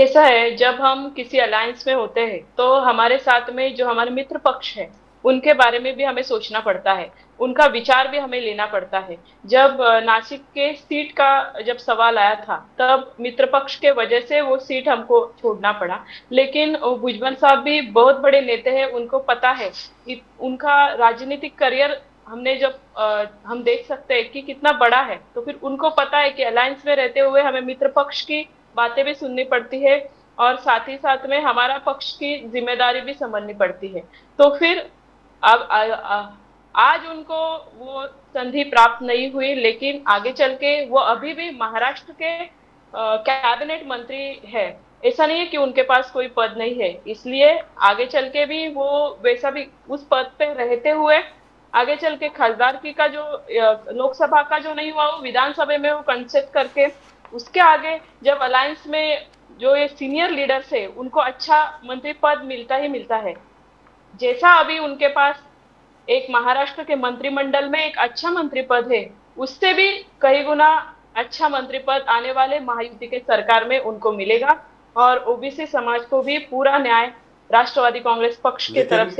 कैसा है, जब हम किसी अलायंस में होते हैं तो हमारे साथ में जो हमारे मित्र पक्ष है उनके बारे में भी हमें सोचना पड़ता है, उनका विचार भी हमें लेना पड़ता है। जब नासिक के सीट का जब सवाल आया था तब मित्र पक्ष के वजह से वो सीट हमको छोड़ना पड़ा, लेकिन भुजबल साहब भी बहुत बड़े नेता हैं, उनको पता है, उनका राजनीतिक करियर हमने जब हम देख सकते हैं कि कितना बड़ा है, तो फिर उनको पता है कि अलायंस में रहते हुए हमें मित्र पक्ष की बातें भी सुननी पड़ती है और साथ ही साथ में हमारा पक्ष की जिम्मेदारी भी समझनी पड़ती है। तो फिर अब आज उनको वो संधि प्राप्त नहीं हुई, लेकिन आगे चल के वो अभी भी महाराष्ट्र के कैबिनेट मंत्री है। ऐसा नहीं है कि उनके पास कोई पद नहीं है, इसलिए आगे चल के भी वो वैसा भी उस पद पे रहते हुए आगे चल के खासदार की का जो लोकसभा का जो नहीं हुआ वो विधानसभा में वो कंसेप्ट करके उसके आगे जब अलायंस में जो ये सीनियर लीडर्स है उनको अच्छा मंत्री पद मिलता ही मिलता है। जैसा अभी उनके पास एक महाराष्ट्र के मंत्रिमंडल में एक अच्छा मंत्री पद है, उससे भी कई गुना अच्छा मंत्री पद आने वाले महायुति के सरकार में उनको मिलेगा और ओबीसी समाज को भी पूरा न्याय राष्ट्रवादी कांग्रेस पक्ष की तरफ से